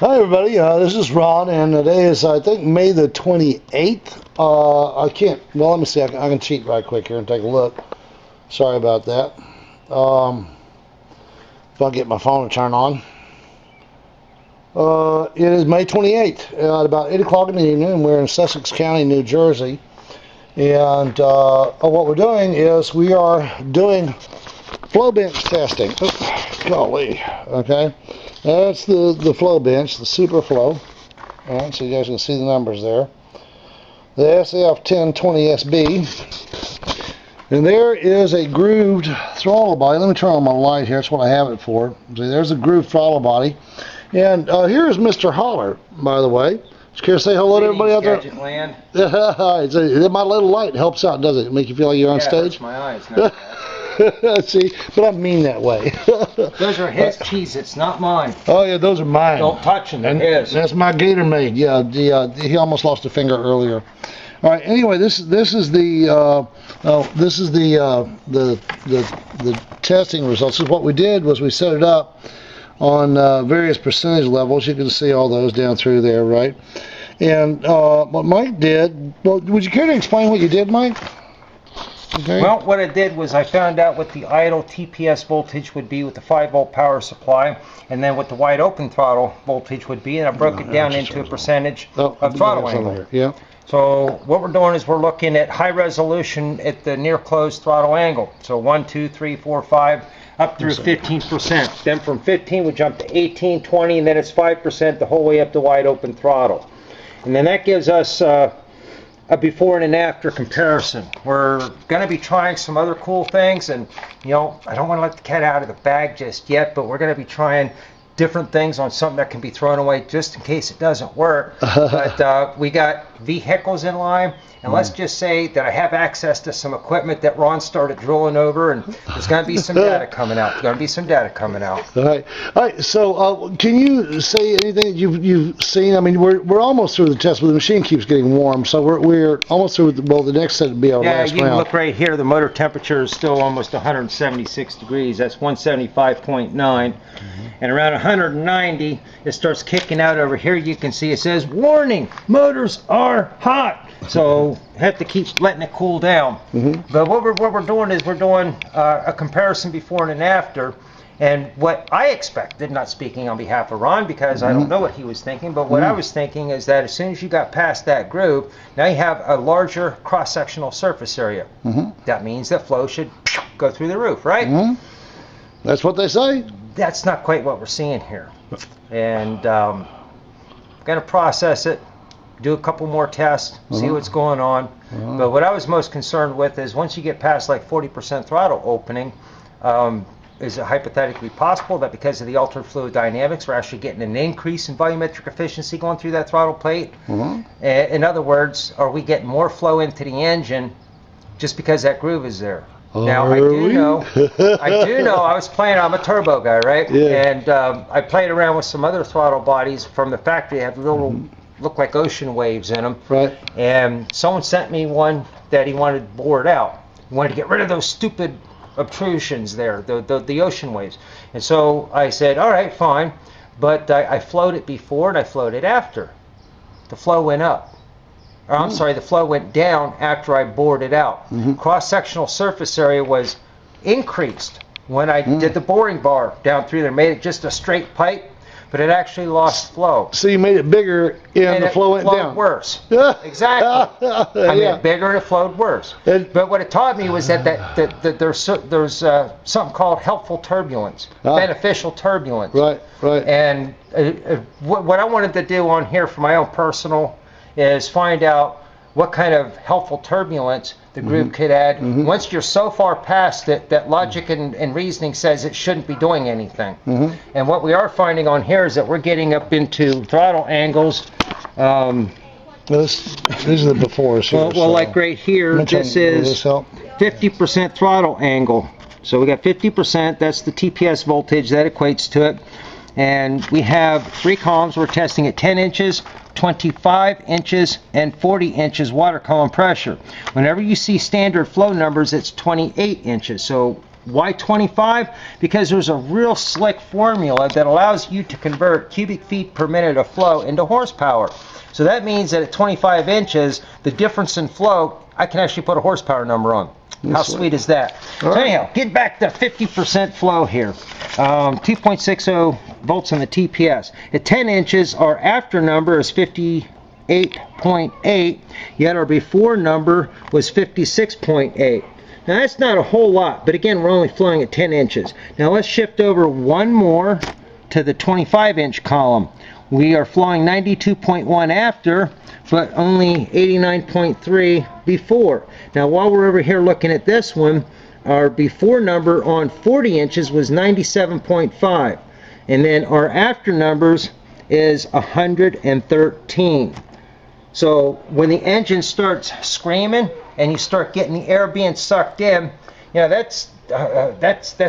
Hi everybody, this is Ron, and today is I think May the 28th. Well, let me see, I can cheat right quick here and take a look. Sorry about that. If I get my phone to turn on. It is May 28th at about 8 o'clock in the evening. We're in Sussex County, New Jersey. And what we're doing is we are doing flow bench testing. Oops, golly, okay. That's the flow bench, the super flow. Alright, so you guys can see the numbers there. The SF 1020SB. And there is a grooved throttle body. Let me turn on my light here. That's what I have it for. See, there's a grooved throttle body. And here's Mr. Holler, by the way. Just care to say hello to everybody out there. Land. My little light helps out, doesn't it? Make you feel like you're on stage? It hurts my eyes. Not see, but I mean that way. Those are his keys. It's not mine. Oh yeah, those are mine. Don't touch them. That's my gator maid. Yeah, he almost lost a finger earlier. All right. Anyway, this is the this is the testing results. So what we did was we set it up on various percentage levels. You can see all those down through there, right? And what Mike did. Well, would you care to explain what you did, Mike? Okay. Well, what I did was I found out what the idle TPS voltage would be with the 5-volt power supply, and then what the wide open throttle voltage would be, and I broke it down into a percentage of throttle angle. Yeah. So what we're doing is we're looking at high resolution at the near closed throttle angle. So 1, 2, 3, 4, 5, up through 15%. Then from 15 we jump to 18, 20, and then it's 5% the whole way up to wide open throttle. And then that gives us a before and an after comparison. We're going to be trying some other cool things, and you know, I don't want to let the cat out of the bag just yet, but we're going to be trying different things on something that can be thrown away just in case it doesn't work. But we got vehicles in line, and let's just say that I have access to some equipment that Ron started drooling over, and there's going to be some data coming out. All right. All right. So can you say anything you've seen? I mean, we're almost through the test, but the machine keeps getting warm, so we're almost through. Well, the next set would be our last round. Yeah, you can look right here. The motor temperature is still almost 176 degrees. That's 175.9, and around 190, it starts kicking out over here. You can see it says, "Warning, motors are hot." So have to keep letting it cool down. But what we're doing is we're doing a comparison before and an after, and what I expected, not speaking on behalf of Ron because I don't know what he was thinking, but what I was thinking is that as soon as you got past that groove, now you have a larger cross-sectional surface area. That means that flow should go through the roof, right? That's what they say. That's not quite what we're seeing here. And I'm going to process it. Do a couple more tests, see what's going on. But what I was most concerned with is once you get past like 40% throttle opening, is it hypothetically possible that because of the altered fluid dynamics, we're actually getting an increase in volumetric efficiency going through that throttle plate? In other words, are we getting more flow into the engine just because that groove is there? Now, I do know I was playing, I'm a turbo guy, right? And I played around with some other throttle bodies from the factory. They have little look like ocean waves in them, right? And someone sent me one that he wanted bored out. He wanted to get rid of those stupid obtrusions there, the ocean waves. And so I said, all right, fine, but I flowed it before and I flowed it after. The flow went up. Or, I'm sorry, the flow went down after I bored it out. Cross-sectional surface area was increased when I did the boring bar down through there, made it just a straight pipe. But it actually lost flow. So you made it bigger, and the flow went down. And it flowed worse. Exactly. I made it bigger, and it flowed worse. But what it taught me was that there's something called helpful turbulence, beneficial turbulence. Right. And what I wanted to do on here for my own personal is find out what kind of helpful turbulence the groove could add once you're so far past it that logic and reasoning says it shouldn't be doing anything. And what we are finding on here is that we're getting up into throttle angles. These are the befores. Well, like right here, this is 50% throttle angle. So we got 50%. That's the TPS voltage. That equates to it. And we have three columns. We're testing at 10 inches, 25 inches, and 40 inches water column pressure. Whenever you see standard flow numbers, it's 28 inches. So Why 25? Because there's a real slick formula that allows you to convert cubic feet per minute of flow into horsepower. So that means that at 25 inches, the difference in flow, I can actually put a horsepower number on. Yes, how sweet is that? Right. So anyhow, get back to 50% flow here. 2.60 volts on the TPS. At 10 inches, our after number is 58.8, yet our before number was 56.8. Now that's not a whole lot, but again, we're only flowing at 10 inches. Now let's shift over one more to the 25-inch column. We are flowing 92.1 after, but only 89.3 before. Now while we're over here looking at this one, our before number on 40 inches was 97.5, and then our after numbers is 113. So when the engine starts screaming and you start getting the air being sucked in, you know, that's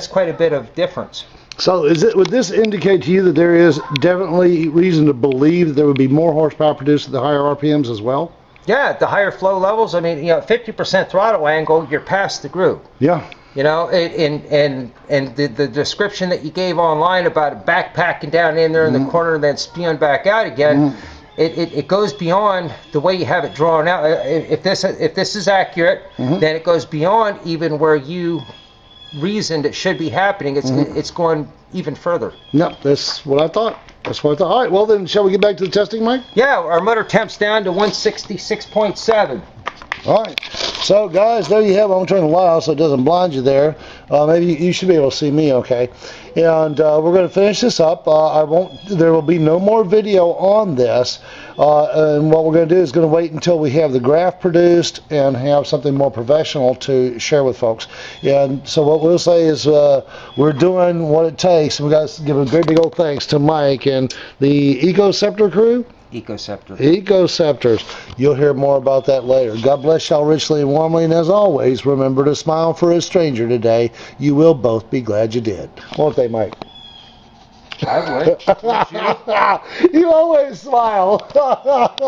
quite a bit of difference. So would this indicate to you that there is definitely reason to believe that there would be more horsepower produced at the higher RPMs as well? Yeah, the higher flow levels. I mean, you know, 50% throttle angle, you're past the groove. Yeah. You know, and the description that you gave online about backpacking down in there in the corner and then spewing back out again, it goes beyond the way you have it drawn out. If this is accurate, then it goes beyond even where you reasoned it should be happening. It's going even further. No, that's what I thought. That's what I thought. All right, well then, shall we get back to the testing, Mike? Yeah, our motor temp's down to 166.7. All right, so guys, there you have it. I'm going to turn the light off so it doesn't blind you there. Maybe you should be able to see me, okay? And we're going to finish this up. There will be no more video on this. And what we're going to do is going to wait until we have the graph produced and have something more professional to share with folks. And so what we'll say is we're doing what it takes. And we've got to give a great big old thanks to Mike and the Ecoceptor crew. Ecoceptors. You'll hear more about that later. God bless y'all richly and warmly, and as always, remember to smile for a stranger today. You will both be glad you did. Won't they, Mike? I would. You always smile.